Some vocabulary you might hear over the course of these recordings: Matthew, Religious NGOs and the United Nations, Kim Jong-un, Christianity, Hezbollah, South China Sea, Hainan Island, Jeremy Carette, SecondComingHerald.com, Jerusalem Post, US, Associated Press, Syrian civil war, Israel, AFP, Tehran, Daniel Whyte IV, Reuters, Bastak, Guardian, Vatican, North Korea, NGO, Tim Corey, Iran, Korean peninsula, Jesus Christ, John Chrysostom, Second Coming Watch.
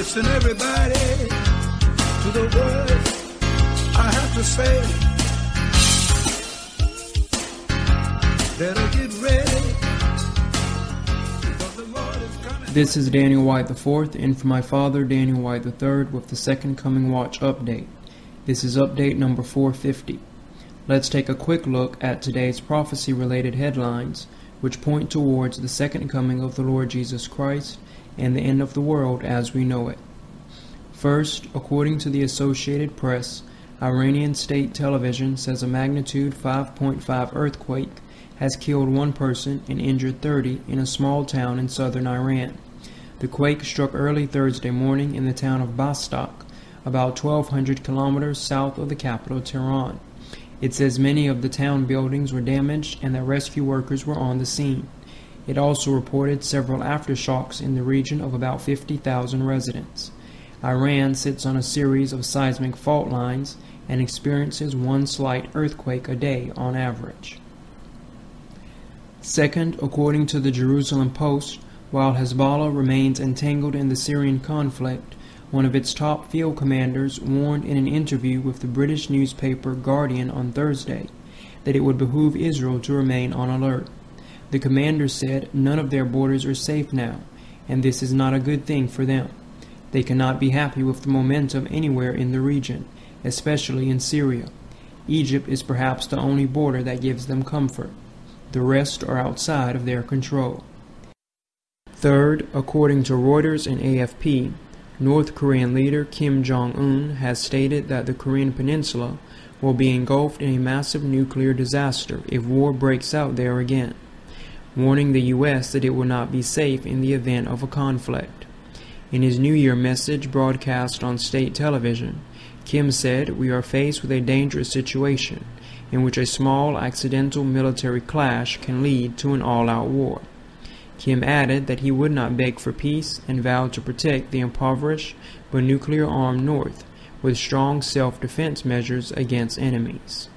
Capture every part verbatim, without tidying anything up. Listen, everybody, to the words I have to say. Better get ready, because the Lord is coming. This is Daniel Whyte the fourth, and for my father, Daniel Whyte the third, with the Second Coming Watch update. This is update number four fifty. Let's take a quick look at today's prophecy-related headlines, which point towards the second coming of the Lord Jesus Christ and the end of the world as we know it. First, according to the Associated Press, Iranian state television says a magnitude five point five earthquake has killed one person and injured thirty in a small town in southern Iran. The quake struck early Thursday morning in the town of Bastak, about twelve hundred kilometers south of the capital, Tehran. It says many of the town buildings were damaged and that rescue workers were on the scene. It also reported several aftershocks in the region of about fifty thousand residents. Iran sits on a series of seismic fault lines and experiences one slight earthquake a day on average. Second, according to the Jerusalem Post, while Hezbollah remains entangled in the Syrian conflict, one of its top field commanders warned in an interview with the British newspaper Guardian on Thursday that it would behoove Israel to remain on alert. The commander said none of their borders are safe now, and this is not a good thing for them. They cannot be happy with the momentum anywhere in the region, especially in Syria. Egypt is perhaps the only border that gives them comfort. The rest are outside of their control. Third, according to Reuters and A F P, North Korean leader Kim Jong-un has stated that the Korean peninsula will be engulfed in a massive nuclear disaster if war breaks out there again, warning the U S that it will not be safe in the event of a conflict. In his New Year message broadcast on state television, Kim said, "We are faced with a dangerous situation in which a small accidental military clash can lead to an all-out war." Kim added that he would not beg for peace and vowed to protect the impoverished but nuclear-armed North with strong self-defense measures against enemies.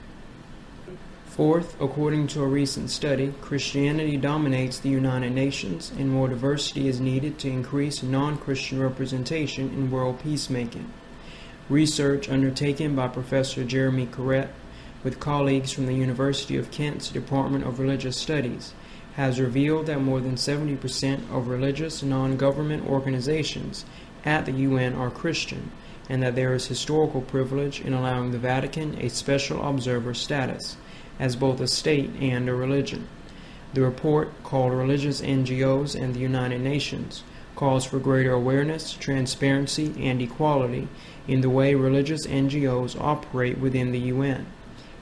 Fourth, according to a recent study, Christianity dominates the United Nations and more diversity is needed to increase non-Christian representation in world peacemaking. Research undertaken by Professor Jeremy Carette with colleagues from the University of Kent's Department of Religious Studies has revealed that more than seventy percent of religious non-government organizations at the U N are Christian, and that there is historical privilege in allowing the Vatican a special observer status as both a state and a religion. The report, called Religious N G Os and the United Nations, calls for greater awareness, transparency, and equality in the way religious N G Os operate within the U N,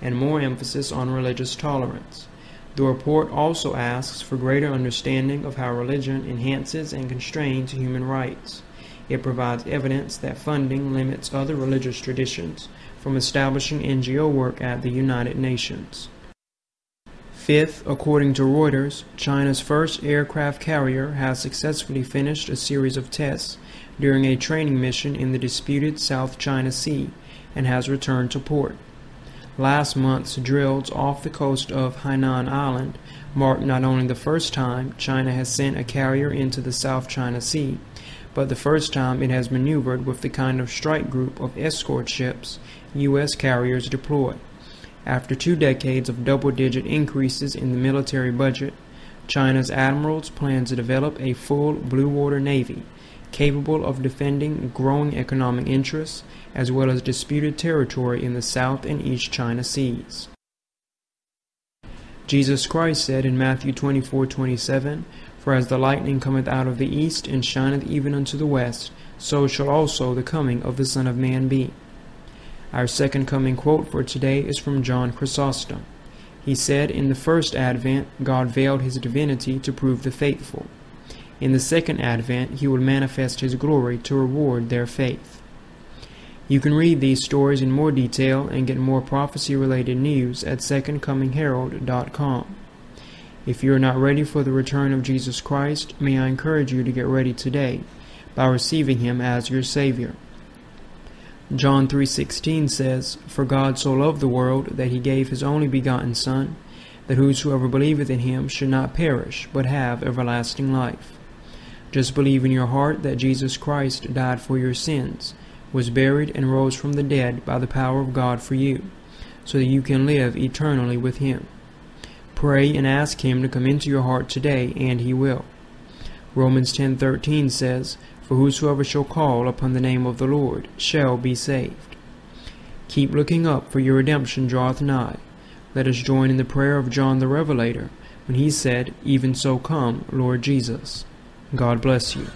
and more emphasis on religious tolerance. The report also asks for greater understanding of how religion enhances and constrains human rights. It provides evidence that funding limits other religious traditions from establishing N G O work at the United Nations. Fifth, according to Reuters, China's first aircraft carrier has successfully finished a series of tests during a training mission in the disputed South China Sea and has returned to port. Last month's drills off the coast of Hainan Island marked not only the first time China has sent a carrier into the South China Sea, but the first time it has maneuvered with the kind of strike group of escort ships U S carriers deploy. After two decades of double-digit increases in the military budget, China's admirals plan to develop a full blue-water navy capable of defending growing economic interests as well as disputed territory in the South and East China Seas. Jesus Christ said in Matthew twenty-four twenty-seven, "For as the lightning cometh out of the east and shineth even unto the west, so shall also the coming of the Son of Man be." Our second coming quote for today is from John Chrysostom. He said, "In the first advent, God veiled his divinity to prove the faithful. In the second advent, he will manifest his glory to reward their faith." You can read these stories in more detail and get more prophecy-related news at Second Coming Herald dot com. If you are not ready for the return of Jesus Christ, may I encourage you to get ready today by receiving him as your Savior. John three sixteen says, "For God so loved the world that he gave his only begotten Son, that whosoever believeth in him should not perish, but have everlasting life." Just believe in your heart that Jesus Christ died for your sins, was buried, and rose from the dead by the power of God for you, so that you can live eternally with Him. Pray and ask Him to come into your heart today, and He will. Romans ten thirteen says, "For whosoever shall call upon the name of the Lord shall be saved." Keep looking up, for your redemption draweth nigh. Let us join in the prayer of John the Revelator, when he said, "Even so come, Lord Jesus." God bless you.